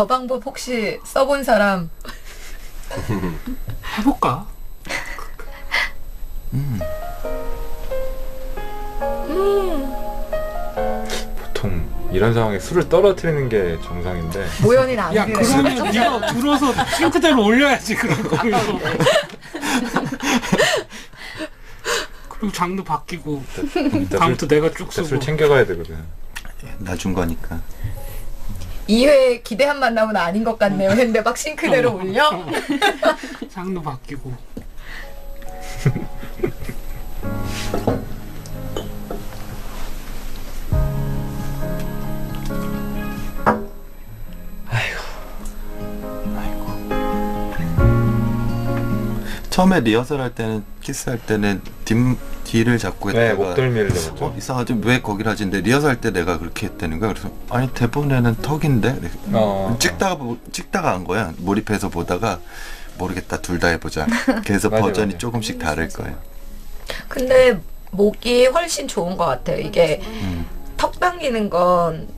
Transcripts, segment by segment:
저 방법 혹시 써본 사람 해볼까? 보통 이런 상황에 술을 떨어뜨리는 게 정상인데 모연이는 안 그래. 그러면 네가 들어서 싱크대를 올려야지 그런 걸로. 그리고 장도 바뀌고 다음부터 내가 쭉 쓰고. 술 챙겨가야 되거든. 나준 거니까. 2회 기대한 만남은 아닌 것 같네요. 근데 막 싱크대로 올려? 장도 바뀌고. 처음에 리허설 할 때는 키스할 때는 뒤를 잡고 했다가 네, 목덜미를 잡았죠. 이상하지 왜 거기를 하지? 근데 리허설 할 때 내가 그렇게 했다는 거야. 그래서 아니 대본에는 턱인데 찍다가 한 거야. 몰입해서 보다가 모르겠다 둘 다 해보자. 그래서 맞아, 버전이 맞아. 조금씩 다를 거예요. 근데 목이 훨씬 좋은 것 같아요. 이게 턱 당기는 건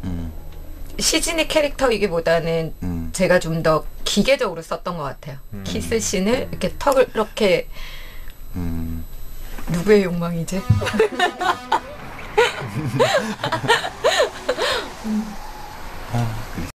시즈니 캐릭터이기보다는 제가 좀 더 기계적으로 썼던 것 같아요. 키스씬을 이렇게 턱을 이렇게 누구의 욕망이지?